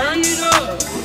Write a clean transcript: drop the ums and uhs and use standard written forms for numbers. Turn it up.